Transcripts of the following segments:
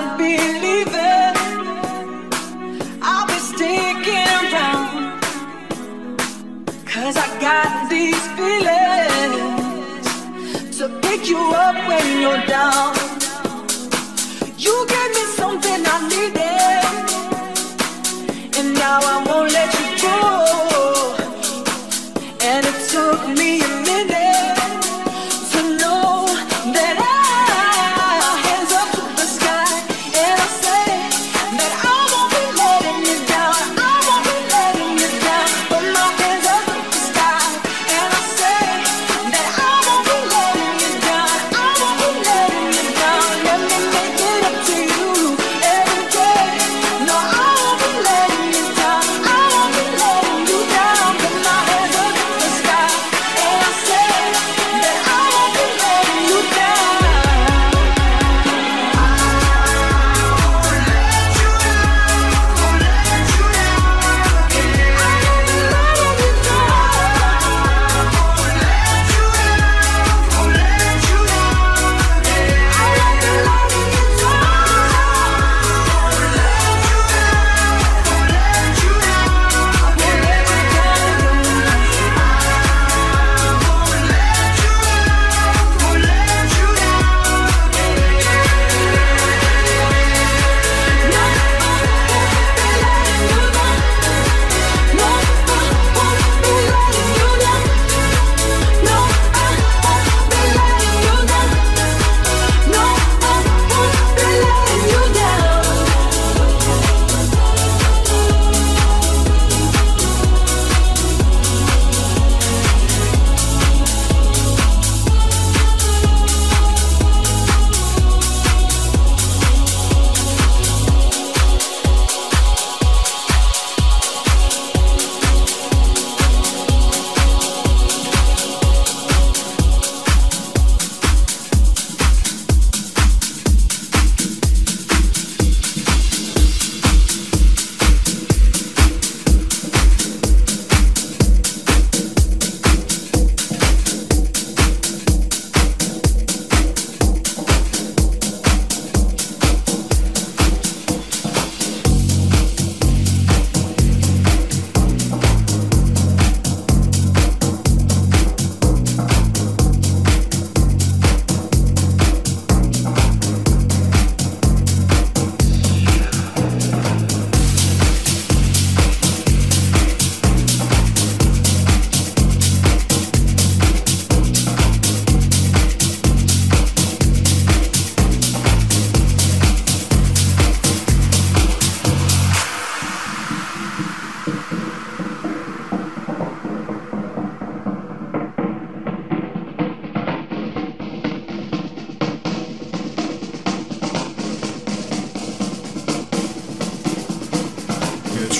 don't believe it. I'll be sticking around, 'cause I got these feelings to pick you up when you're down. You gave me something I needed, and now I won't let you go. And it took me a minute to know that I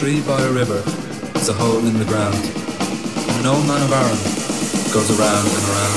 tree by a river, there's a hole in the ground, and an old man of Aran goes around and around.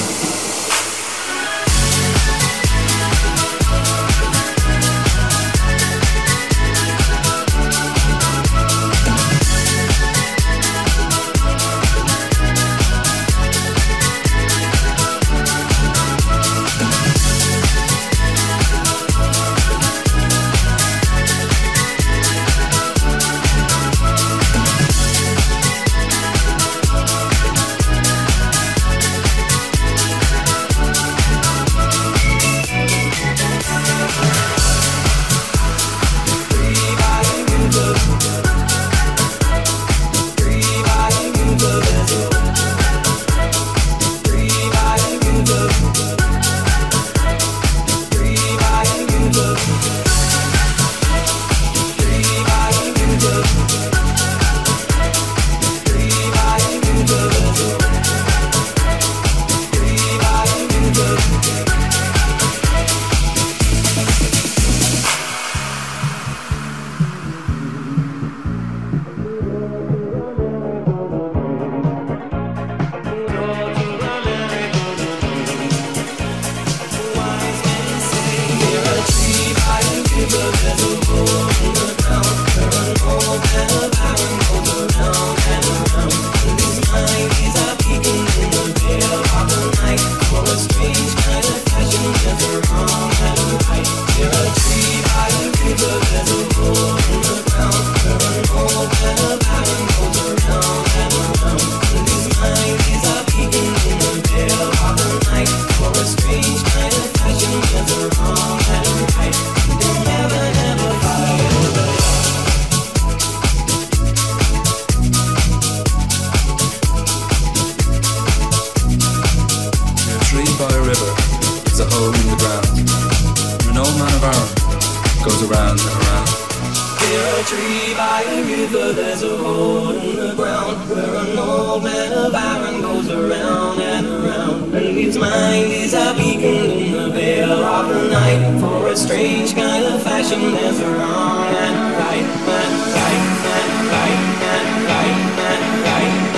Near a tree by a river, there's a hole in the ground where an old man of iron goes around and around. And his mind is a beacon in the veil of the night. For a strange kind of fashion, there's a wrong and right, and right, and right, and right, and right, and right.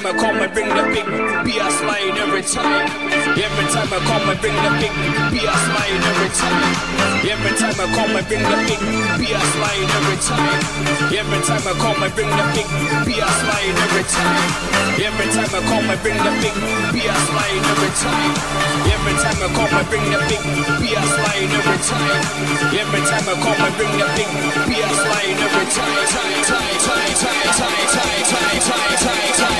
time I come, I bring the big beer smile every time. Every time I come, I bring the big beer smile every time. Every time I come, I bring the big beer smile every time. Every time I come, I bring the big beer smile every time. Every time I come, I bring the big beer smile every time. Every time I come, I bring the big beer smile every time. Every time I come, I bring the big beer smile every time.